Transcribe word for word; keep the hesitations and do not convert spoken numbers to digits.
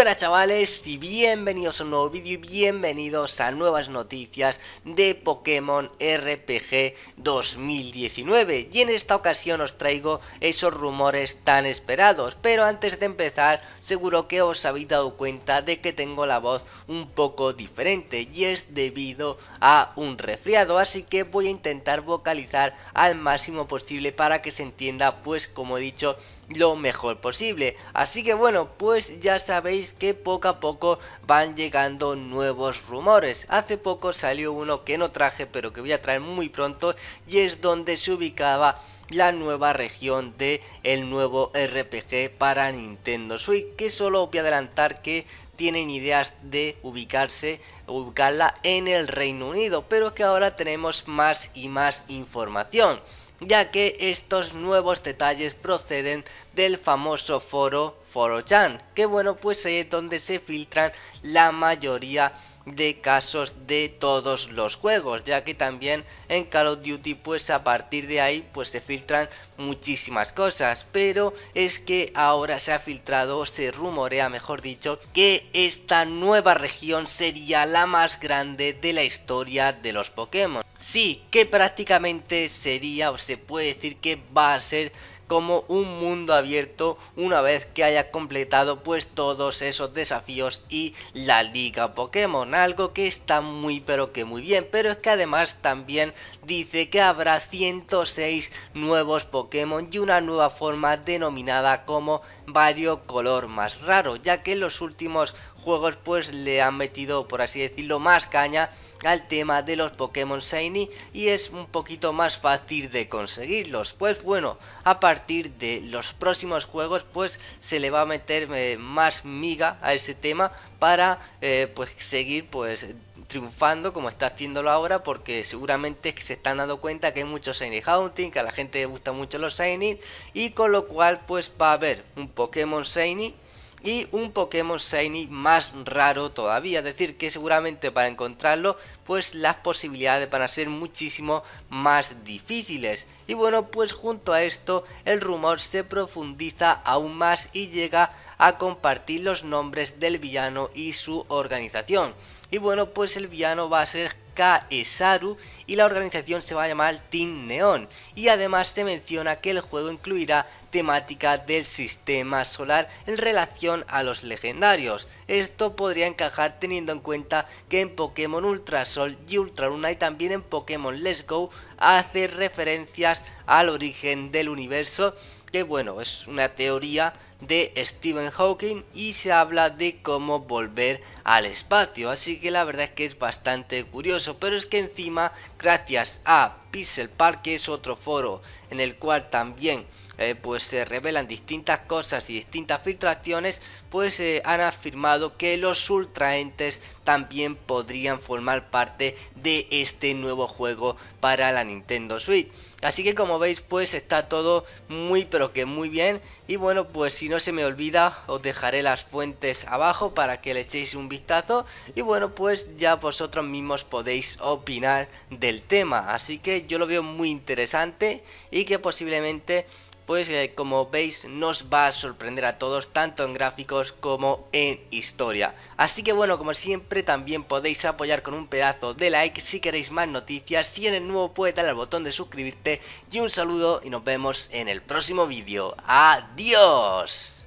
buenas chavales y bienvenidos a un nuevo vídeo y bienvenidos a nuevas noticias de Pokémon R P G dos mil diecinueve. Y en esta ocasión os traigo esos rumores tan esperados, pero antes de empezar seguro que os habéis dado cuenta de que tengo la voz un poco diferente y es debido a un resfriado, así que voy a intentar vocalizar al máximo posible para que se entienda, pues como he dicho, lo mejor posible. Así que bueno, pues ya sabéis que poco a poco van llegando nuevos rumores. Hace poco salió uno que no traje pero que voy a traer muy pronto, y es donde se ubicaba la nueva región de el nuevo R P G para Nintendo Switch, que solo voy a adelantar que tienen ideas de ubicarse ubicarla en el Reino Unido, pero que ahora tenemos más y más información, ya que estos nuevos detalles proceden del famoso foro Forochan, que bueno, pues es donde se filtran la mayoría de casos de todos los juegos, ya que también en Call of Duty pues a partir de ahí pues se filtran muchísimas cosas, pero es que ahora se ha filtrado, se rumorea mejor dicho, que esta nueva región sería la más grande de la historia de los Pokémon. Sí, que prácticamente sería, o se puede decir que va a ser como un mundo abierto una vez que haya completado pues todos esos desafíos y la liga Pokémon, algo que está muy pero que muy bien. Pero es que además también dice que habrá ciento seis nuevos Pokémon y una nueva forma denominada como variocolor más raro, ya que en los últimos juegos pues le han metido, por así decirlo, más caña al tema de los Pokémon Shiny y es un poquito más fácil de conseguirlos. Pues bueno, a partir de los próximos juegos pues se le va a meter eh, más miga a ese tema para eh, pues seguir pues triunfando como está haciéndolo ahora, porque seguramente se están dando cuenta que hay mucho Shiny Hunting, que a la gente le gusta mucho los Shiny, y con lo cual pues va a haber un Pokémon Shiny y un Pokémon Shiny más raro todavía, es decir que seguramente para encontrarlo pues las posibilidades van a ser muchísimo más difíciles. Y bueno, pues junto a esto el rumor se profundiza aún más y llega a compartir los nombres del villano y su organización. Y bueno, pues el villano va a ser Kaesaru y la organización se va a llamar Team Neon, y además se menciona que el juego incluirá temática del sistema solar en relación a los legendarios. Esto podría encajar teniendo en cuenta que en Pokémon Ultra Sol y Ultra Luna y también en Pokémon Let's Go hace referencias al origen del universo, que bueno, es una teoría de Stephen Hawking y se habla de cómo volver al espacio, así que la verdad es que es bastante curioso. Pero es que encima, gracias a Pixel Park, que es otro foro en el cual también eh, pues se revelan distintas cosas y distintas filtraciones, pues eh, han afirmado que los ultraentes también podrían formar parte de este nuevo juego para la Nintendo Switch. Así que como veis pues está todo muy pero que muy bien. Y bueno, pues si no se me olvida os dejaré las fuentes abajo para que le echéis un vistazo y bueno, pues ya vosotros mismos podéis opinar del tema. Así que yo lo veo muy interesante y que posiblemente pues eh, como veis nos va a sorprender a todos, tanto en gráficos como en historia. Así que bueno, como siempre también podéis apoyar con un pedazo de like si queréis más noticias, si eres nuevo puedes darle al botón de suscribirte, y un saludo y nos vemos en el próximo vídeo. ¡Adiós!